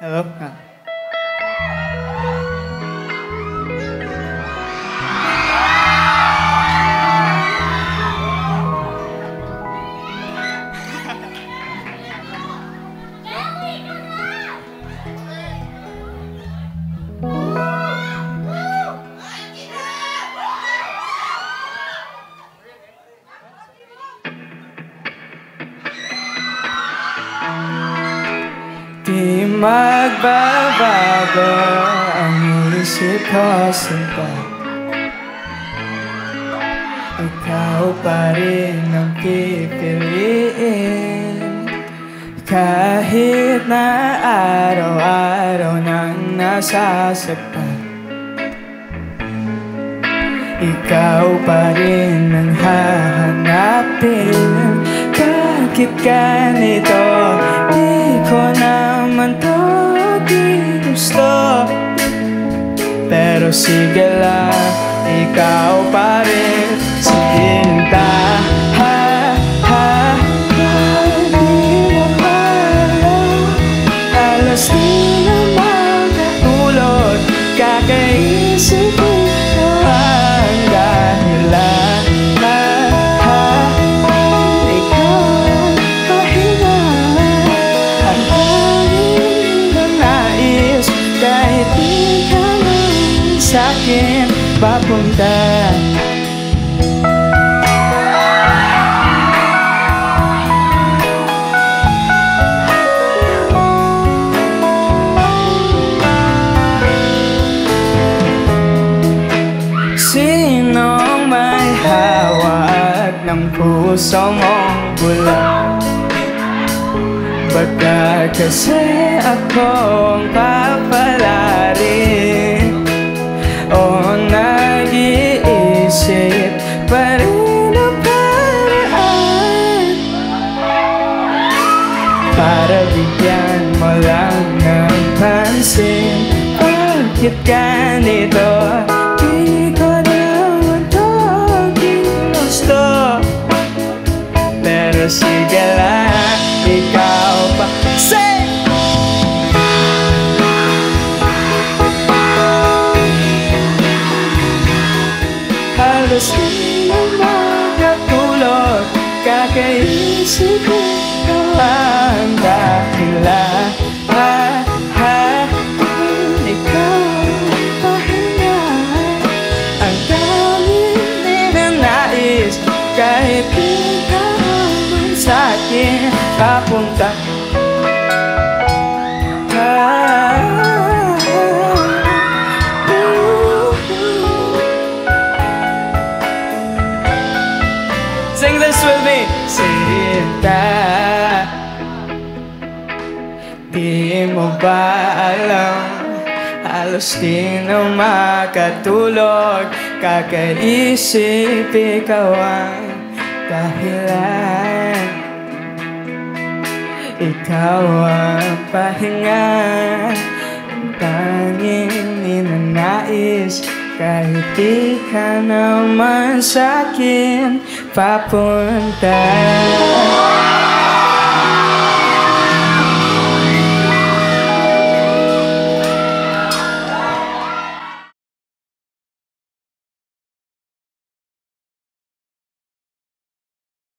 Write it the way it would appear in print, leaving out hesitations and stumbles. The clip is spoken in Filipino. Hello? Di magbabago ang isip ko sa iba. Ikaw pa rin ang pipiliin, kahit na araw-araw nang nasasaktan. Ikaw pa rin ang hahanapin, kahit ganito di ko naman to di gusto. Pero sige lang, ikaw pa rin sa hinta. Ha, di na pala alas di na magkatulog. Kakaisip ko ang dahilan. Sa'kin papunta. Sinong may hawak ng puso mong bulag? Baka kasi akong papala rin. Oh, nag-iisip pa rin ang paraan para bigyan mo lang ng pansin. Bakit ganito? Di ko naman to ginusto. Pero sige lang, ikaw pa. Say! Alas di na magkatulog, kakaisip ko ang dahilan. Ikaw ang pahinga, ang dami ninanais, kahit di ka naman sa'kin papunta. Sing this with me. Sinta, di mo ba alam? Halos di na makatulog, kakaisip ikaw ang dahilan. Ikaw ang pahinga, ang tanging ninanais, kahit di ka naman sa'kin papunta.